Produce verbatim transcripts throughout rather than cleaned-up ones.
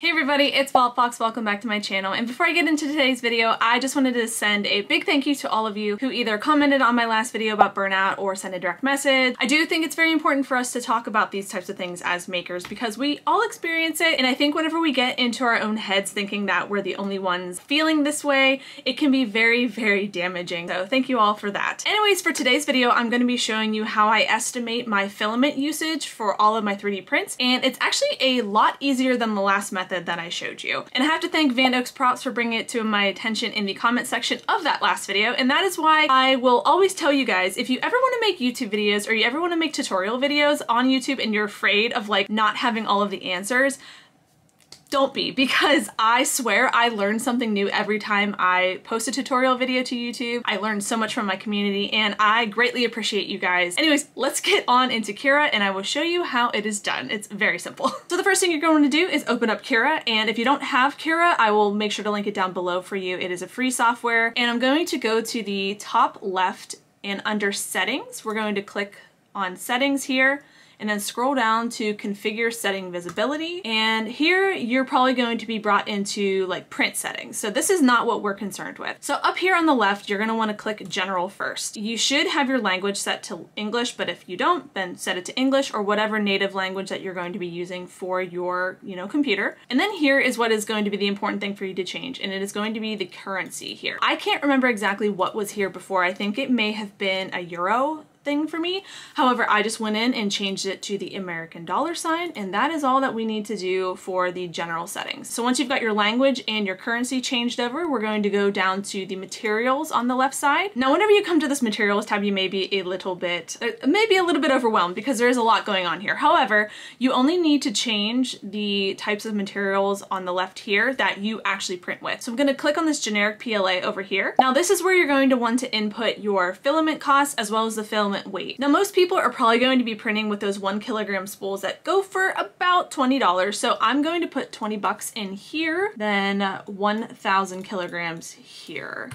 Hey everybody, it's Vault Fox, welcome back to my channel, and before I get into today's video, I just wanted to send a big thank you to all of you who either commented on my last video about burnout or sent a direct message. I do think it's very important for us to talk about these types of things as makers because we all experience it, and I think whenever we get into our own heads thinking that we're the only ones feeling this way, it can be very, very damaging, so thank you all for that. Anyways, for today's video, I'm going to be showing you how I estimate my filament usage for all of my three D prints, and it's actually a lot easier than the last method that I showed you. And I have to thank Van Oaks Props for bringing it to my attention in the comment section of that last video, and that is why I will always tell you guys, if you ever want to make YouTube videos or you ever want to make tutorial videos on YouTube and you're afraid of like not having all of the answers, don't be, because I swear I learn something new every time I post a tutorial video to YouTube. I learned so much from my community and I greatly appreciate you guys. Anyways, let's get on into Cura and I will show you how it is done. It's very simple. So the first thing you're going to do is open up Cura, and if you don't have Cura, I will make sure to link it down below for you. It is a free software, and I'm going to go to the top left and under settings, we're going to click on settings here, and then scroll down to configure setting visibility. And here you're probably going to be brought into like print settings. So this is not what we're concerned with. So up here on the left, you're gonna wanna click general first. You should have your language set to English, but if you don't, then set it to English or whatever native language that you're going to be using for your, you know, computer. And then here is what is going to be the important thing for you to change, and it is going to be the currency here. I can't remember exactly what was here before. I think it may have been a euro thing for me. However, I just went in and changed it to the American dollar sign, and that is all that we need to do for the general settings. So once you've got your language and your currency changed over, we're going to go down to the materials on the left side. Now, whenever you come to this materials tab, you may be a little bit, maybe a little bit overwhelmed because there is a lot going on here. However, you only need to change the types of materials on the left here that you actually print with. So I'm going to click on this generic P L A over here. Now, this is where you're going to want to input your filament costs as well as the filament weight. Now, most people are probably going to be printing with those one kilogram spools that go for about twenty dollars. So I'm going to put twenty bucks in here, then uh, one thousand kilograms here.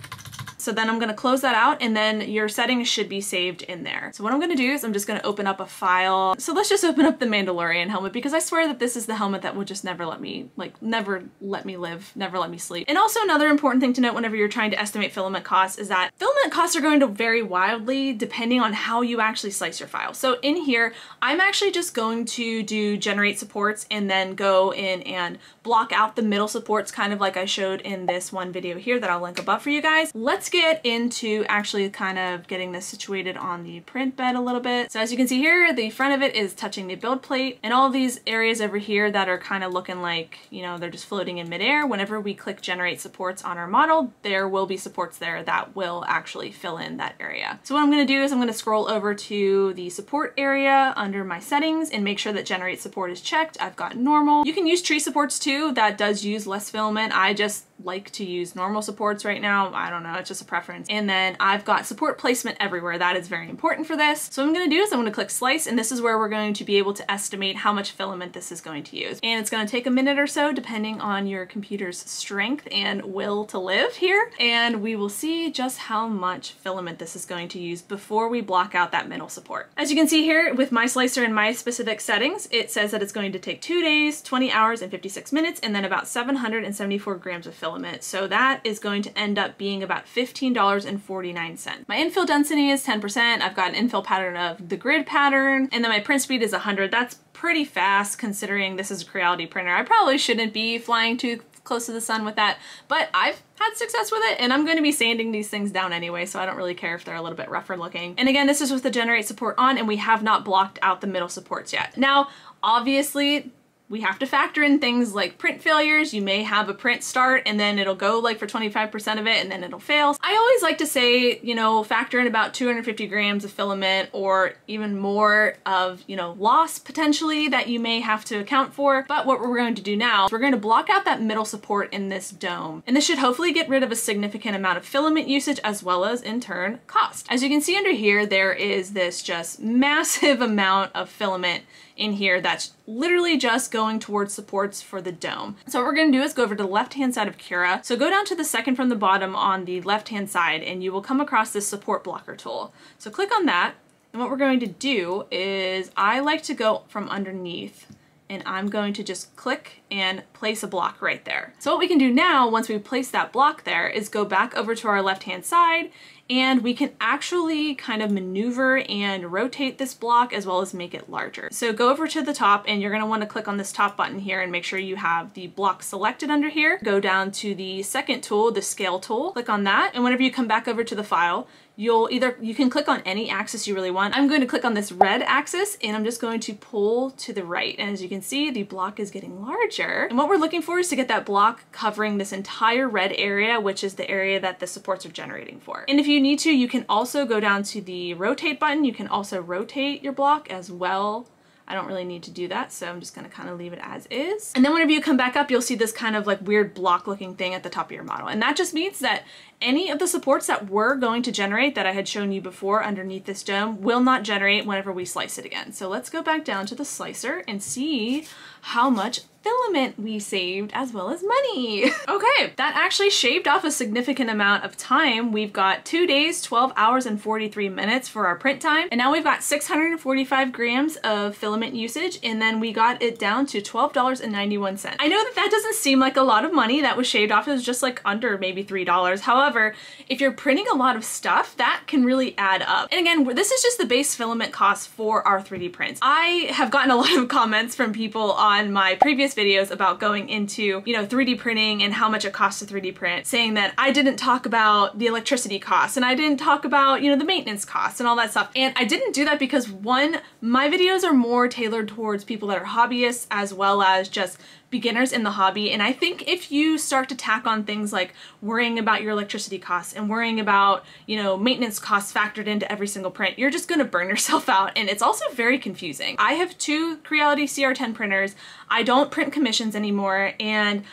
So then I'm gonna close that out, and then your settings should be saved in there. So what I'm gonna do is I'm just gonna open up a file. So let's just open up the Mandalorian helmet, because I swear that this is the helmet that will just never let me, like never let me live, never let me sleep. And also another important thing to note whenever you're trying to estimate filament costs is that filament costs are going to vary wildly depending on how you actually slice your file. So in here, I'm actually just going to do generate supports and then go in and block out the middle supports, kind of like I showed in this one video here that I'll link above for you guys. Let's get into actually kind of getting this situated on the print bed a little bit. So as you can see here, the front of it is touching the build plate, and all these areas over here that are kind of looking like, you know, they're just floating in midair. Whenever we click generate supports on our model, there will be supports there that will actually fill in that area. So what I'm going to do is I'm going to scroll over to the support area under my settings and make sure that generate support is checked. I've got normal. You can use tree supports too. That does use less filament. I just like to use normal supports right now. I don't know. It's just a preference. And then I've got support placement everywhere. That is very important for this. So what I'm going to do is I'm going to click slice, and this is where we're going to be able to estimate how much filament this is going to use. And it's going to take a minute or so depending on your computer's strength and will to live here. And we will see just how much filament this is going to use before we block out that middle support. As you can see here with my slicer and my specific settings, it says that it's going to take two days, twenty hours and fifty-six minutes, and then about seven hundred seventy-four grams of filament. So that is going to end up being about fifteen dollars and forty-nine cents. My infill density is ten percent. I've got an infill pattern of the grid pattern, and then my print speed is one hundred. That's pretty fast considering this is a Creality printer. I probably shouldn't be flying too close to the sun with that, but I've had success with it, and I'm going to be sanding these things down anyway, so I don't really care if they're a little bit rougher looking. And again, this is with the generate support on, and we have not blocked out the middle supports yet. Now, obviously, we have to factor in things like print failures. You may have a print start and then it'll go like for twenty-five percent of it and then it'll fail. I always like to say, you know, factor in about two hundred fifty grams of filament or even more of, you know, loss potentially that you may have to account for. But what we're going to do now is we're going to block out that middle support in this dome. And this should hopefully get rid of a significant amount of filament usage as well as in turn cost. As you can see under here, there is this just massive amount of filament in here that's literally just going towards supports for the dome. So what we're going to do is go over to the left hand side of Cura. So go down to the second from the bottom on the left hand side, and you will come across this support blocker tool. So click on that, and what we're going to do is I like to go from underneath and I'm going to just click and place a block right there. So what we can do now, once we place that block there, is go back over to our left-hand side, and we can actually kind of maneuver and rotate this block as well as make it larger. So go over to the top, and you're going to want to click on this top button here and make sure you have the block selected under here. Go down to the second tool, the scale tool, click on that, and whenever you come back over to the file, you'll either, you can click on any axis you really want. I'm going to click on this red axis, and I'm just going to pull to the right, and as you can see, the block is getting larger. And what we're looking for is to get that block covering this entire red area, which is the area that the supports are generating for. And if you need to, you can also go down to the rotate button. You can also rotate your block as well. I don't really need to do that, so I'm just gonna kind of leave it as is. And then whenever you come back up, you'll see this kind of like weird block looking thing at the top of your model. And that just means that any of the supports that we're going to generate that I had shown you before underneath this dome will not generate whenever we slice it again. So let's go back down to the slicer and see how much filament we saved, as well as money. Okay, that actually shaved off a significant amount of time. We've got two days, twelve hours and forty-three minutes for our print time. And now we've got six hundred forty-five grams of filament usage, and then we got it down to twelve dollars and ninety-one cents. I know that that doesn't seem like a lot of money that was shaved off. It was just like under maybe three dollars. However, if you're printing a lot of stuff, that can really add up. And again, this is just the base filament cost for our three D prints. I have gotten a lot of comments from people on my previous videos about going into, you know, three D printing and how much it costs to three D print, saying that I didn't talk about the electricity costs and I didn't talk about, you know, the maintenance costs and all that stuff. And I didn't do that because, one, my videos are more tailored towards people that are hobbyists as well as just beginners in the hobby. And I think if you start to tack on things like worrying about your electricity costs and worrying about, you know, maintenance costs factored into every single print, you're just gonna burn yourself out. And it's also very confusing. I have two Creality C R ten printers. I don't print commissions anymore, and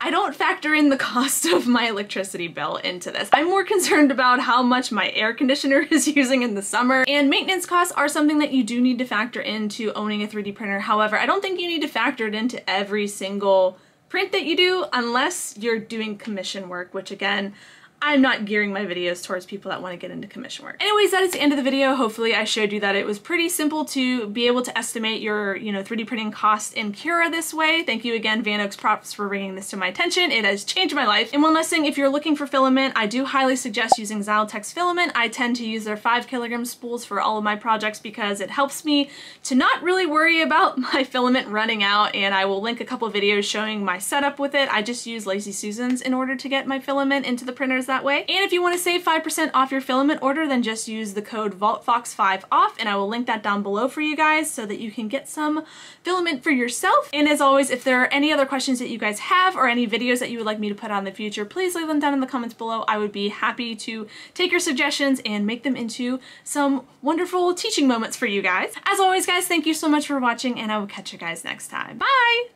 I don't factor in the cost of my electricity bill into this. I'm more concerned about how much my air conditioner is using in the summer, and maintenance costs are something that you do need to factor into owning a three D printer. However, I don't think you need to factor it into every single print that you do unless you're doing commission work, which again, I'm not gearing my videos towards people that want to get into commission work. Anyways, that is the end of the video. Hopefully I showed you that it was pretty simple to be able to estimate your, you know, three D printing costs in Cura this way. Thank you again, Van Oaks Props, for bringing this to my attention. It has changed my life. And one last thing, if you're looking for filament, I do highly suggest using Zyltech Filament. I tend to use their five kilogram spools for all of my projects because it helps me to not really worry about my filament running out, and I will link a couple videos showing my setup with it. I just use Lazy Susans in order to get my filament into the printers that that way. And if you want to save five percent off your filament order, then just use the code Vault Fox five off, and I will link that down below for you guys so that you can get some filament for yourself. And as always, if there are any other questions that you guys have or any videos that you would like me to put out in the future, please leave them down in the comments below. I would be happy to take your suggestions and make them into some wonderful teaching moments for you guys. As always, guys, thank you so much for watching, and I will catch you guys next time. Bye!